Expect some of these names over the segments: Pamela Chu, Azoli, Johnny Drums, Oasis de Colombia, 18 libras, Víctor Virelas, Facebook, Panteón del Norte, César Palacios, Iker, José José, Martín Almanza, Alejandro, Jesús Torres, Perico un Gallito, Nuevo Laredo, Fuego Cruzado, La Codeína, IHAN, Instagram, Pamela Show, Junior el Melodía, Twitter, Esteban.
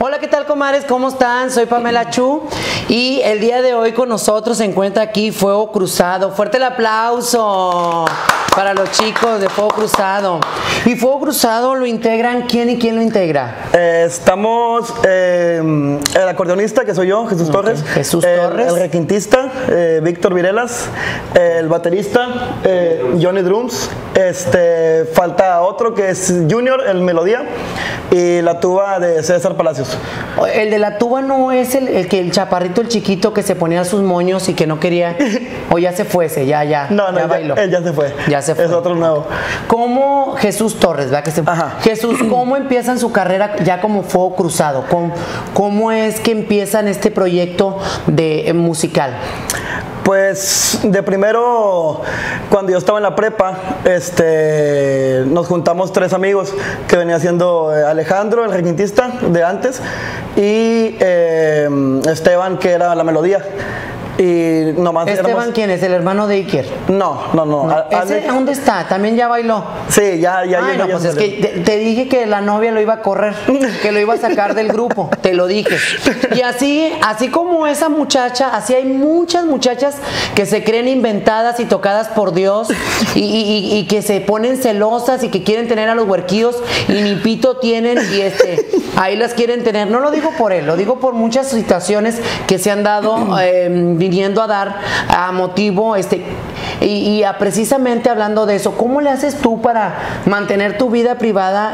Hola, ¿qué tal, comadres? ¿Cómo están? Soy Pamela Chu y el día de hoy con nosotros se encuentra aquí Fuego Cruzado. Fuerte el aplauso para los chicos de Fuego Cruzado. ¿Y Fuego Cruzado lo integran? ¿Quién y quién lo integra? El acordeonista, que soy yo, Jesús Torres. Jesús Torres. El requintista, Víctor Virelas. El baterista, Johnny Drums. Falta otro que es Junior el Melodía. Y la tuba de César Palacios. El de la tuba no es el chaparrito, el chiquito que se ponía sus moños y que no quería, o ya se fuese, ya bailó. Él ya se fue. Ya se fue. Es otro nuevo. ¿Cómo Jesús Torres, verdad que se fue? Jesús, ¿cómo empiezan su carrera ya como Fuego Cruzado? ¿Cómo es que empiezan este proyecto de musical? Pues de primero, cuando yo estaba en la prepa, nos juntamos tres amigos que venía siendo Alejandro, el requintista de antes, y Esteban, que era la melodía. Y nomás ¿Esteban quién es? ¿El hermano de Iker? No. ¿Ese dónde está? ¿También ya bailó? Sí, ya bailó. No, pues es que te dije que la novia lo iba a correr, que lo iba a sacar del grupo, te lo dije. Y así como esa muchacha, así hay muchas muchachas que se creen inventadas y tocadas por Dios y que se ponen celosas y que quieren tener a los huerquillos y ni pito tienen y ahí las quieren tener. No lo digo por él, lo digo por muchas situaciones que se han dado viniendo a dar a motivo y a precisamente hablando de eso. ¿Cómo le haces tú para mantener tu vida privada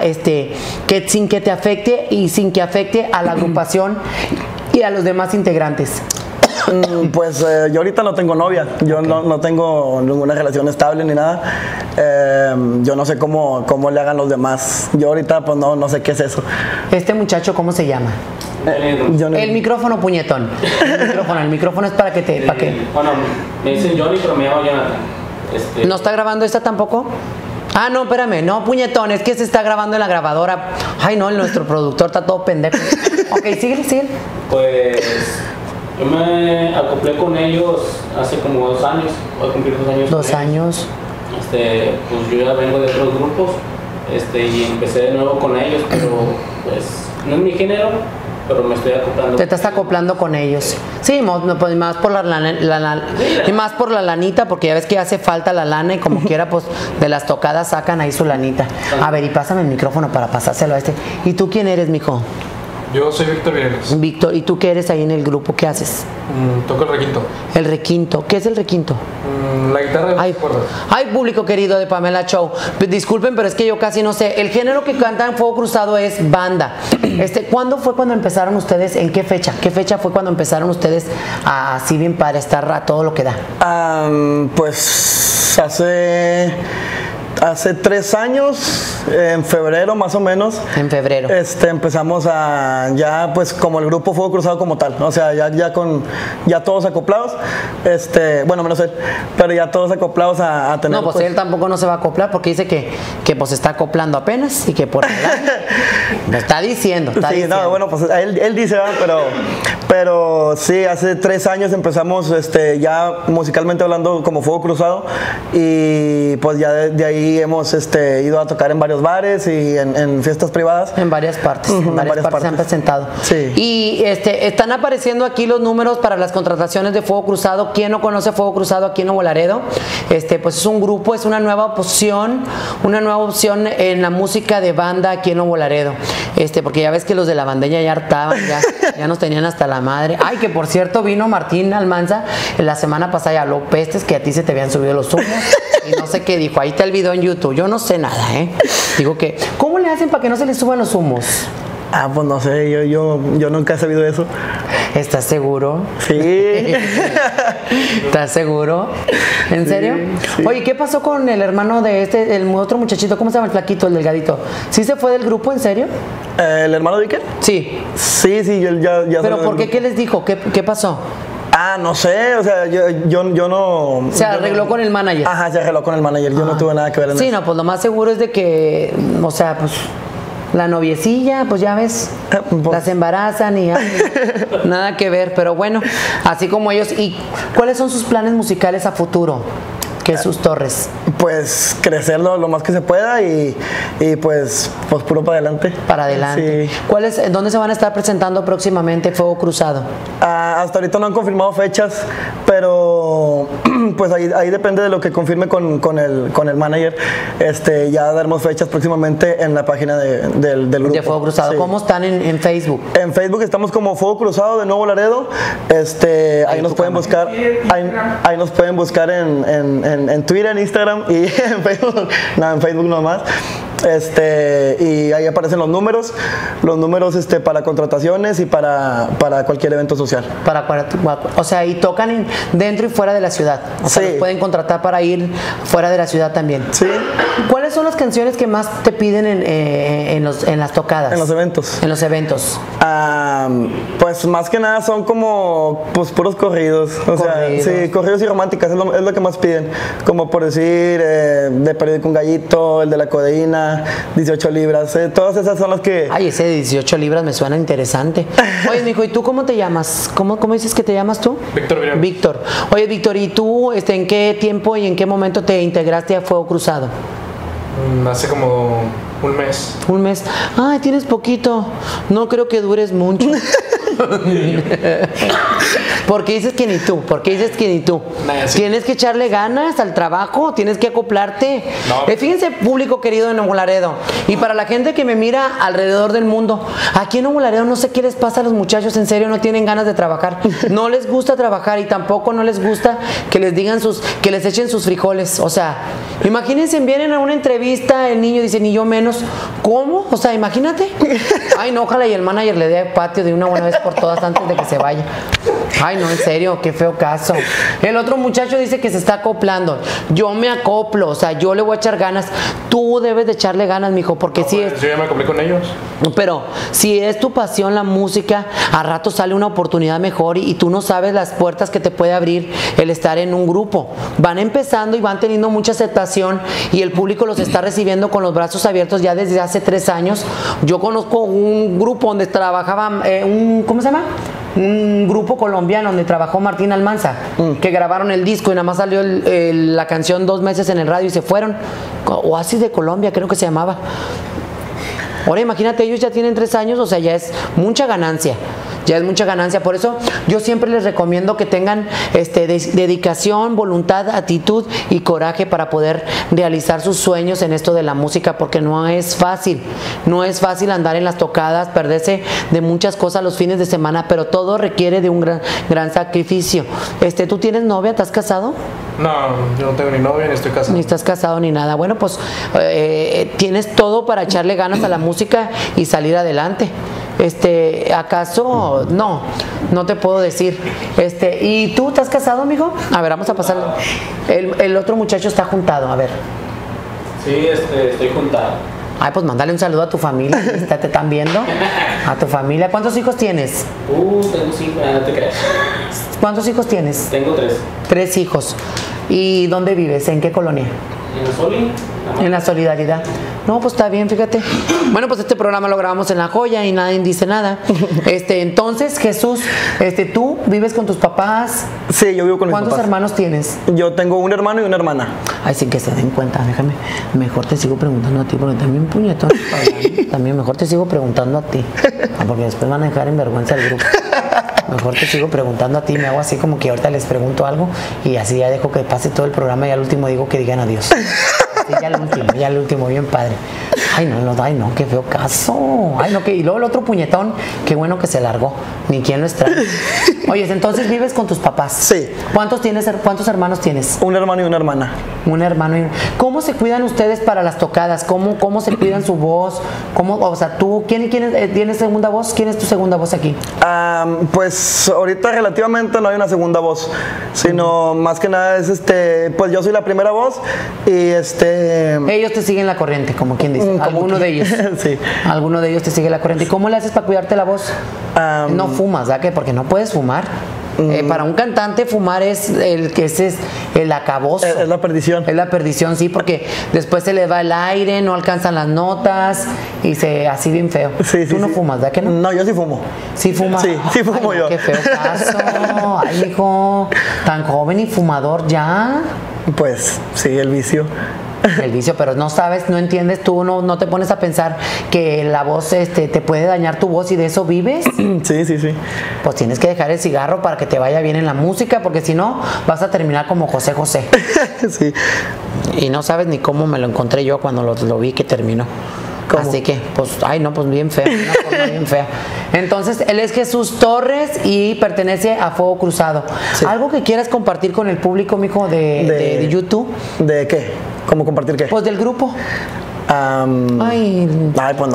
sin que te afecte y sin que afecte a la agrupación y a los demás integrantes? Pues yo ahorita no tengo novia, yo no tengo ninguna relación estable ni nada. Yo no sé cómo le hagan los demás. Yo ahorita pues no sé qué es eso. ¿Este muchacho cómo se llama? El micrófono, puñetón. El micrófono es para que te... Bueno, me dicen Johnny, pero me llamo Jonathan. ¿No está grabando esta tampoco? Ah, no, espérame, no, puñetón, es que se está grabando en la grabadora. Ay, no, nuestro productor está todo pendejo. Ok, sigue. Pues... yo me acoplé con ellos hace como 2 años, voy a cumplir 2 años. 2 años. Pues yo ya vengo de otros grupos, y empecé de nuevo con ellos, pero pues no es mi género, pero me estoy acoplando. Te estás acoplando con ellos. Sí, pues más por más por la lanita, porque ya ves que hace falta la lana y como quiera, pues de las tocadas sacan ahí su lanita. A ver, y pásame el micrófono para pasárselo a este. ¿Y tú quién eres, mijo? Yo soy Víctor Virelas. Víctor, ¿y tú qué eres ahí en el grupo? ¿Qué haces? Toco el requinto. ¿El requinto? ¿Qué es el requinto? La guitarra de las cuerdas. Ay, público querido de Pamela Show, disculpen, pero es que yo casi no sé. El género que cantan Fuego Cruzado es banda. ¿Cuándo fue cuando empezaron ustedes? ¿En qué fecha? ¿Qué fecha fue cuando empezaron ustedes así bien para estar a todo lo que da? Pues hace 3 años, en febrero más o menos. En febrero. Empezamos ya pues como el grupo Fuego Cruzado como tal, ¿no? O sea, ya todos acoplados, bueno, menos él, pero ya todos acoplados a tener... No, pues él tampoco no se va a acoplar porque dice que pues está acoplando apenas y que por edad, lo está diciendo, está diciendo. No, bueno, pues él dice, ¿verdad? Pero sí, hace 3 años empezamos ya musicalmente hablando como Fuego Cruzado y pues ya de ahí hemos ido a tocar en varios bares y en fiestas privadas. En varias partes, en varias partes se han presentado. Sí. Y están apareciendo aquí los números para las contrataciones de Fuego Cruzado. ¿Quién no conoce Fuego Cruzado aquí en Nuevo Laredo? Pues es un grupo, es una nueva opción en la música de banda aquí en Nuevo Laredo. Porque ya ves que los de la bandeña ya hartaban, ya nos tenían hasta la madre. Ay, que por cierto vino Martín Almanza la semana pasada y habló pestes que a ti se te habían subido los humos y no sé qué dijo. Ahí está el video en YouTube. Yo no sé nada, Digo que, ¿cómo le hacen para que no se les suban los humos? Ah, pues no sé, yo nunca he sabido eso. ¿Estás seguro? Sí. ¿Estás seguro? ¿En serio? Sí. Oye, ¿qué pasó con el hermano de el otro muchachito? ¿Cómo se llama? El flaquito, el delgadito. ¿Sí se fue del grupo, en serio? ¿El hermano de Iker? Sí. Sí, yo ya. ¿Pero por qué? ¿Qué les dijo? ¿Qué pasó? Ah, no sé, o sea, yo no... Se arregló con el manager. Ajá, se arregló con el manager, yo no tuve nada que ver en eso. Sí, no, pues lo más seguro es de que, o sea, pues... La noviecilla, pues ya ves, las embarazan y nada que ver, pero bueno, así como ellos. ¿Y cuáles son sus planes musicales a futuro? Jesús Torres. Pues crecerlo lo más que se pueda y pues puro para adelante. Para adelante. Sí. ¿Dónde se van a estar presentando próximamente Fuego Cruzado? Hasta ahorita no han confirmado fechas, pero pues ahí depende de lo que confirme con el manager. Ya daremos fechas próximamente en la página del grupo. De Fuego Cruzado. Sí. ¿Cómo están en Facebook? En Facebook estamos como Fuego Cruzado de Nuevo Laredo. Ahí nos pueden buscar. Ahí nos pueden buscar en Twitter, en Instagram y en Facebook. No, en Facebook nomás. Y ahí aparecen los números para contrataciones y para cualquier evento social. O sea, ahí tocan dentro y fuera de la ciudad. O sea, los pueden contratar para ir fuera de la ciudad también. Sí. ¿Cuáles son las canciones que más te piden en las tocadas? En los eventos. En los eventos. Pues más que nada son como puros corridos. O sea, sí, corridos y románticas es lo que más piden. Como por decir, de Perico un Gallito, el de La Codeína, 18 libras, todas esas son las que... Ay, ese de 18 libras me suena interesante. Oye, mijo, ¿y tú cómo te llamas? ¿Cómo dices que te llamas tú? Víctor Virelas. Víctor. Oye, Víctor, ¿y tú en qué tiempo y en qué momento te integraste a Fuego Cruzado? Hace como un mes. ¿Un mes? Ay, tienes poquito. No creo que dures mucho. Porque dices que ni tú, nah, sí. Tienes que echarle ganas al trabajo, tienes que acoplarte. No. Fíjense, público querido de Nuevo Laredo, y para la gente que me mira alrededor del mundo, aquí en Nuevo Laredo no sé qué les pasa a los muchachos, en serio, no tienen ganas de trabajar, no les gusta trabajar y tampoco no les gusta que les digan que les echen sus frijoles. O sea, imagínense, vienen a una entrevista, el niño dice, ni yo menos. ¿Cómo? O sea, imagínate. Ay, no, ojalá y el manager le dé patio de una buena vez por todas antes de que se vaya. Ay, no, en serio, qué feo caso. El otro muchacho dice que se está acoplando. Yo me acoplo, o sea, yo le voy a echar ganas. Tú debes de echarle ganas, mijo, porque si es... Yo ya me acoplé con ellos. Pero si es tu pasión la música, a rato sale una oportunidad mejor y tú no sabes las puertas que te puede abrir el estar en un grupo. Van empezando y van teniendo mucha aceptación y el público los está recibiendo con los brazos abiertos ya desde hace 3 años. Yo conozco un grupo donde trabajaba ¿cómo se llama? Un grupo colombiano donde trabajó Martín Almanza, que grabaron el disco y nada más salió la canción 2 meses en el radio y se fueron. Oasis de Colombia creo que se llamaba. Ahora imagínate, ellos ya tienen 3 años, o sea, ya es mucha ganancia. Ya es mucha ganancia, por eso yo siempre les recomiendo que tengan dedicación, voluntad, actitud y coraje para poder realizar sus sueños en esto de la música, porque no es fácil, no es fácil andar en las tocadas, perderse de muchas cosas los fines de semana, pero todo requiere de un gran sacrificio. ¿Tú tienes novia? ¿Estás casado? No, yo no tengo ni novia ni estoy casado. Ni estás casado ni nada. Bueno, pues tienes todo para echarle ganas a la música y salir adelante. ¿Acaso? No, no te puedo decir. ¿Y tú estás casado, amigo? A ver, vamos a pasar. El otro muchacho está juntado, a ver. Sí, estoy juntado. Ay, pues mándale un saludo a tu familia, te están viendo. A tu familia. ¿Cuántos hijos tienes? Tengo 5, no te creas. ¿Cuántos hijos tienes? Tengo 3. 3 hijos. ¿Y dónde vives? ¿En qué colonia? En Azoli. En la solidaridad. No, pues está bien, fíjate. Bueno, pues este programa lo grabamos en La Joya y nadie dice nada. Entonces, Jesús, ¿tú vives con tus papás? Sí, yo vivo con mis papás. ¿Cuántos hermanos tienes? Yo tengo un hermano y una hermana. Ay, sin que se den cuenta, déjame. Mejor te sigo preguntando a ti, porque también puñetón. También mejor te sigo preguntando a ti, porque después van a dejar en vergüenza al grupo. Mejor te sigo preguntando a ti, me hago así como que ahorita les pregunto algo y así ya dejo que pase todo el programa y al último digo que digan adiós. Sí, ya el último, bien padre. Ay no, qué feo caso. Ay no, que y luego el otro puñetón, qué bueno que se largó, ni quién lo extraña. Oye, entonces vives con tus papás. Sí. ¿Cuántos hermanos tienes? Un hermano y una hermana. Un hermano y una. ¿Cómo se cuidan ustedes para las tocadas? ¿Cómo se cuidan su voz? O sea, tú, ¿quién tienes segunda voz? ¿Quién es tu segunda voz aquí? Pues ahorita relativamente no hay una segunda voz, sino más que nada es pues yo soy la primera voz y ellos te siguen la corriente, como quien dice. Alguno de ellos. Sí. Alguno de ellos te sigue la corriente. ¿Y cómo le haces para cuidarte la voz? No fumas, ¿verdad? Porque no puedes fumar. Para un cantante fumar es el acabose. Es la perdición. Es la perdición, sí, porque después se le va el aire, no alcanzan las notas y así bien feo. Sí, tú no fumas, ¿verdad que no? No, yo sí fumo. ¿Sí fumas? Sí fumo. Ay, yo. No, qué feo caso. Ay, hijo, tan joven y fumador ya. Pues sí, el vicio. El vicio, pero no sabes, no entiendes, tú no te pones a pensar que la voz te puede dañar tu voz y de eso vives. Sí, sí, sí. Pues tienes que dejar el cigarro para que te vaya bien en la música, porque si no, vas a terminar como José José. Sí. Y no sabes ni cómo me lo encontré yo cuando lo vi que terminó. ¿Cómo? Así que, pues, ay no, pues bien fea, una forma bien fea. Entonces, él es Jesús Torres y pertenece a Fuego Cruzado. Sí. ¿Algo que quieras compartir con el público, mijo, de YouTube? ¿De qué? ¿Cómo compartir qué? Pues del grupo. Pues no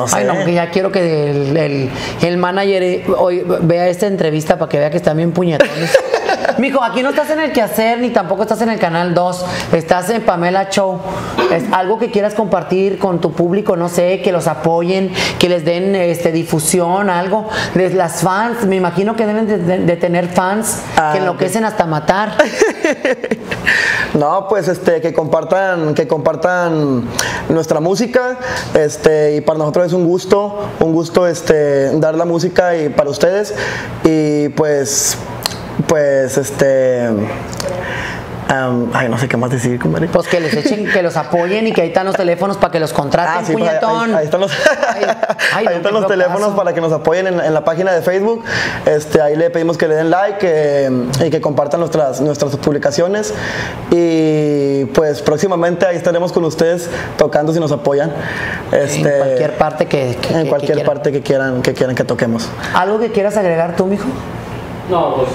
sé. Ay, no, que ya quiero que el manager hoy vea esta entrevista para que vea que están bien puñetones. Mijo, aquí no estás en el Quehacer ni tampoco estás en el Canal 2, estás en Pamela Show. ¿Es algo que quieras compartir con tu público? No sé, que los apoyen, que les den difusión, algo. Las fans, me imagino que deben de tener fans que enloquecen hasta matar. No, pues que compartan nuestra música, y para nosotros es un gusto dar la música y para ustedes, y pues no sé qué más decir, compadre. Pues que les echen, que los apoyen y que ahí están los teléfonos para que los contraten, sí, puñetón. Ahí están los, ahí están los teléfonos para que nos apoyen en la página de Facebook. Ahí le pedimos que le den like y que compartan nuestras publicaciones. Y pues próximamente ahí estaremos con ustedes tocando si nos apoyan. En cualquier parte que quieran que toquemos. ¿Algo que quieras agregar tú, mijo? No, pues...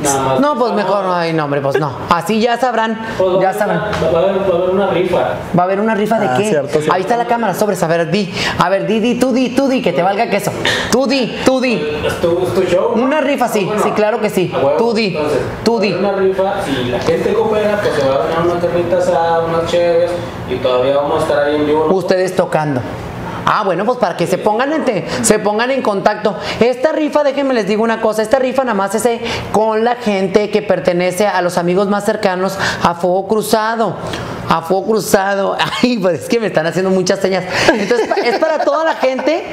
Nada. No, pues mejor no hay nombre, pues no. Así ya sabrán. Pues ya sabrán. Va a haber una rifa. ¿Va a haber una rifa de qué? Cierto, cierto. Ahí está la cámara, sobres. A ver, di, tú di, que te valga queso. Tú di. ¿Es tu show? Una rifa, sí, bueno, sí, claro que sí. Huevo, tú di. Una rifa, si la gente coopera, pues se va a ganar unas carnitas asadas, unas chéveres, y todavía vamos a estar ahí en vivo. Ustedes tocando. Ah, bueno, pues para que se pongan en contacto. Esta rifa, déjenme les digo una cosa, esta rifa nada más es con la gente que pertenece a los amigos más cercanos a Fuego Cruzado. A Fuego Cruzado. Ay, pues es que me están haciendo muchas señas. Entonces, es para toda la gente.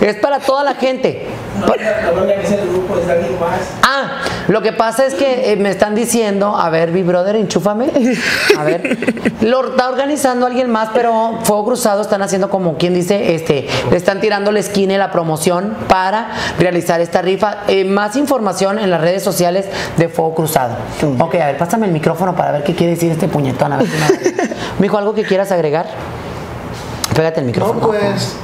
Es para toda la gente. Ah, lo que pasa es que me están diciendo, a ver, mi brother, enchúfame. A ver, lo está organizando alguien más, pero Fuego Cruzado están haciendo como quien dice, le están tirando la esquina y la promoción para realizar esta rifa. Más información en las redes sociales de Fuego Cruzado. Ok, a ver, pásame el micrófono para ver qué quiere decir este puñetón. A ver, mijo, ¿algo que quieras agregar? Pégate el micrófono. No, pues...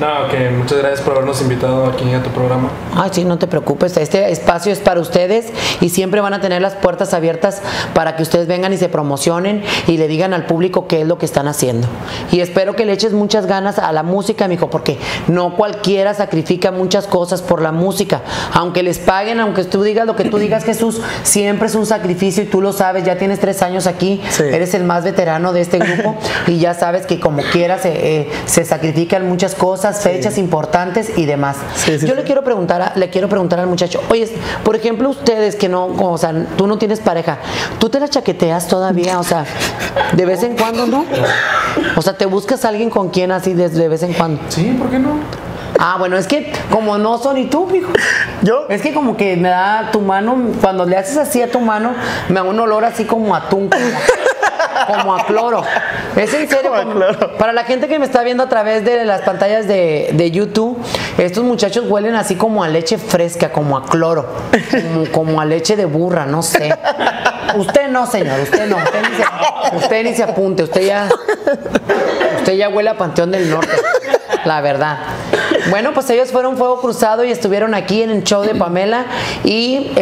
No, que muchas gracias por habernos invitado aquí a tu programa. Ay, sí, no te preocupes, este espacio es para ustedes y siempre van a tener las puertas abiertas para que ustedes vengan y se promocionen y le digan al público qué es lo que están haciendo. Y espero que le eches muchas ganas a la música, mijo, porque no cualquiera sacrifica muchas cosas por la música. Aunque les paguen, aunque tú digas lo que tú digas, Jesús, siempre es un sacrificio y tú lo sabes, ya tienes 3 años aquí, sí. Eres el más veterano de este grupo y ya sabes que como quieras se sacrifican muchas cosas, fechas, sí, importantes y demás. Sí, sí, yo le quiero preguntar al muchacho, oye, por ejemplo, ustedes que no, o sea, tú no tienes pareja, ¿tú te la chaqueteas todavía? O sea, de vez en cuando, ¿no? O sea, ¿te buscas a alguien con quien así de vez en cuando? Sí, ¿por qué no? Ah, bueno, es que como no son y tú, mijo. ¿Yo? Es que como que me da tu mano, cuando le haces así a tu mano, me da un olor así como a tunco. Como a cloro. Es en serio. Como, para la gente que me está viendo a través de las pantallas de YouTube, estos muchachos huelen así como a leche fresca, como a cloro, como a leche de burra, no sé. Usted no, señor, usted ni se apunte, usted ya huele a Panteón del Norte, la verdad. Bueno, pues ellos fueron Fuego Cruzado y estuvieron aquí en el show de Pamela y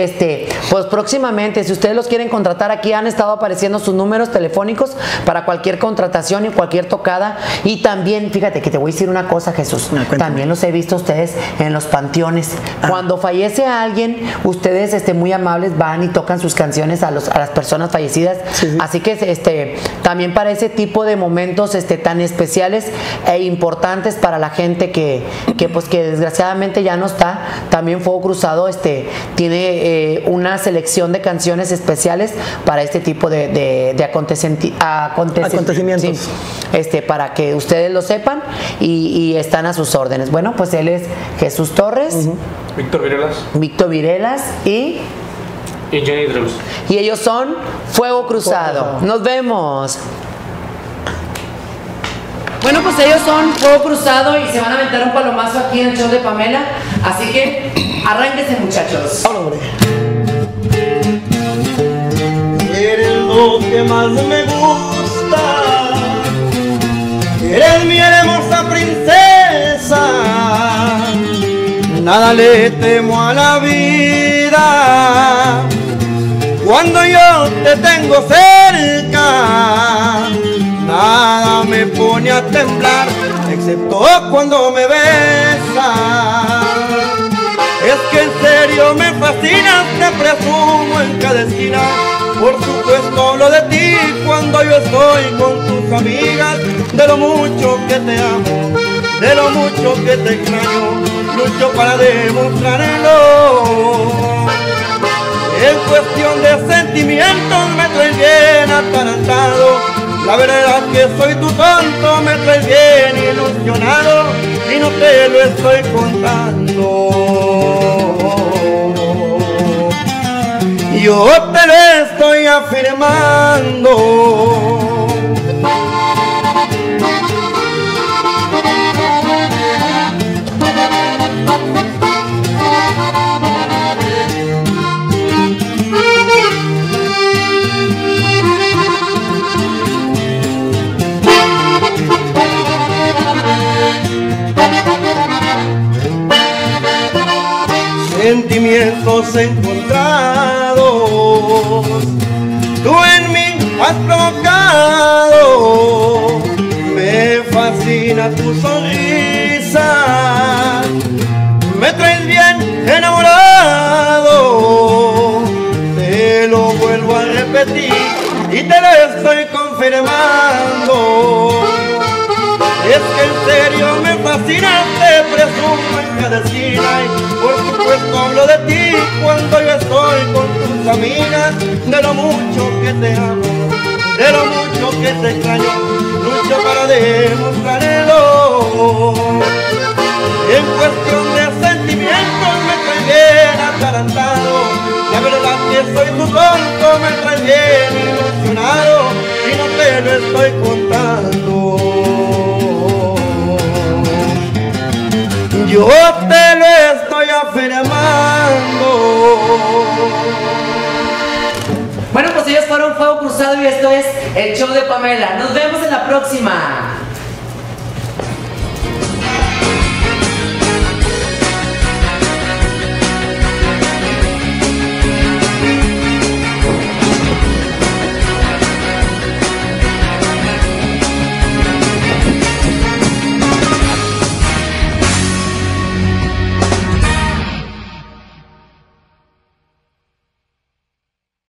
pues próximamente, si ustedes los quieren contratar, aquí han estado apareciendo sus números telefónicos para cualquier contratación y cualquier tocada. Y también, fíjate que te voy a decir una cosa, Jesús, también los he visto a ustedes en los panteones. Cuando fallece alguien, ustedes muy amables van y tocan sus canciones a las personas fallecidas, sí, sí. Así que también para ese tipo de momentos tan especiales e importantes para la gente que desgraciadamente ya no está, también Fuego Cruzado tiene una selección de canciones especiales para este tipo de acontecimientos, sí, para que ustedes lo sepan y están a sus órdenes. Bueno, pues él es Jesús Torres, Víctor Virelas y Y Johnny Drums. Y ellos son Fuego Cruzado. Nos vemos. Bueno, pues ellos son Fuego Cruzado y se van a aventar un palomazo aquí en el show de Pamela. Así que arránquense, muchachos. ¡Hombre! Eres lo que más me gusta. Eres mi hermosa princesa. Nada le temo a la vida. Cuando yo te tengo cerca, nada me pone a temblar, excepto cuando me besas. Es que en serio me fascinas, te presumo en cada esquina. Por supuesto hablo de ti cuando yo estoy con tus amigas. De lo mucho que te amo, de lo mucho que te extraño, lucho para demostrarlo. En cuestión de sentimientos me traes bien atarantado. La verdad que soy tu tonto, me traes bien ilusionado y no te lo estoy contando. Yo te lo estoy afirmando. Sentimientos encontrados, tú en mí has provocado. Me fascina tu sonrisa, me traes bien enamorado. Te lo vuelvo a repetir y te lo estoy confirmando. Es que en serio me fascina, te presumo en cada esquina. Y por supuesto hablo de ti cuando yo estoy con tus amigas. De lo mucho que te amo, de lo mucho que te extraño, lucho para demostrarlo. En cuestión de sentimientos me traes bien atarantado. La verdad que soy tu tonto, me traes bien ilusionado y no te lo estoy contando. Yo te lo estoy afirmando. Bueno, pues ellos fueron Fuego Cruzado y esto es el show de Pamela. Nos vemos en la próxima.